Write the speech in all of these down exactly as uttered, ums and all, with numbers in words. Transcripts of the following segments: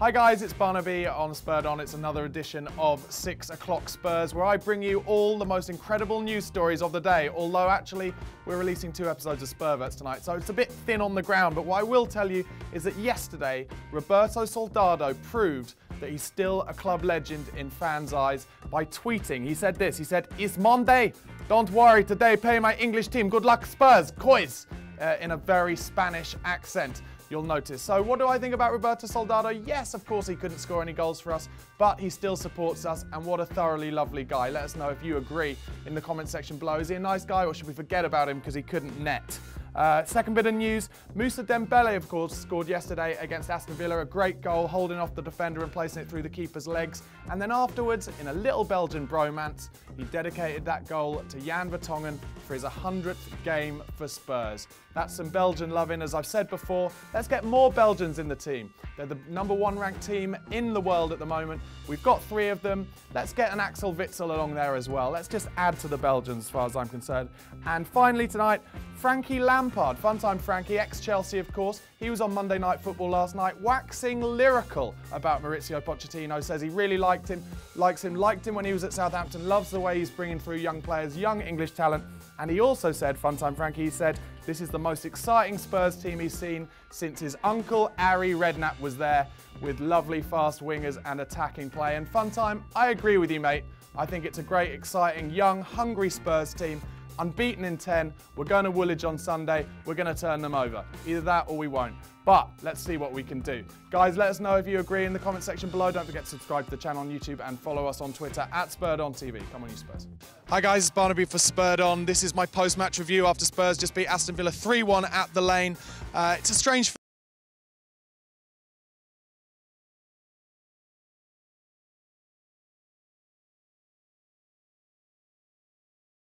Hi guys, it's Barnaby on Spurred On. It's another edition of six o'clock Spurs, where I bring you all the most incredible news stories of the day, although actually we're releasing two episodes of Spurverts tonight, so it's a bit thin on the ground. But what I will tell you is that yesterday, Roberto Soldado proved that he's still a club legend in fans' eyes by tweeting. He said this, he said, "It's Monday, don't worry, today play my English team, good luck Spurs, C O Y S," uh, in a very Spanish accent, you'll notice. So what do I think about Roberto Soldado? Yes, of course he couldn't score any goals for us, but he still supports us, and what a thoroughly lovely guy. Let us know if you agree in the comment section below. Is he a nice guy, or should we forget about him because he couldn't net? Uh, second bit of news, Moussa Dembélé, of course, scored yesterday against Aston Villa, a great goal, holding off the defender and placing it through the keeper's legs. And then afterwards, in a little Belgian bromance, he dedicated that goal to Jan Vertonghen for his one hundredth game for Spurs. That's some Belgian loving, as I've said before. Let's get more Belgians in the team. They're the number one ranked team in the world at the moment. We've got three of them. Let's get an Axel Witsel along there as well. Let's just add to the Belgians as far as I'm concerned. And finally tonight, Frankie Lam-Part, Funtime Frankie, ex-Chelsea of course. He was on Monday Night Football last night, waxing lyrical about Maurizio Pochettino. Says he really liked him, likes him, liked him when he was at Southampton, loves the way he's bringing through young players, young English talent. And he also said, Funtime Frankie, he said, this is the most exciting Spurs team he's seen since his uncle Harry Redknapp was there, with lovely fast wingers and attacking play. And Funtime, I agree with you, mate. I think it's a great, exciting, young, hungry Spurs team. Unbeaten in ten, we're going to Woolwich on Sunday, we're going to turn them over. Either that or we won't, but let's see what we can do. Guys, let us know if you agree in the comment section below. Don't forget to subscribe to the channel on YouTube and follow us on Twitter at SpurredOnTV. Come on you Spurs. Hi guys, it's Barnaby for Spurred On. This is my post-match review after Spurs just beat Aston Villa three one at the Lane. Uh, it's a strange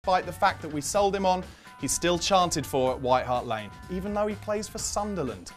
Despite the fact that we sold him on, he's still chanted for at White Hart Lane, even though he plays for Sunderland.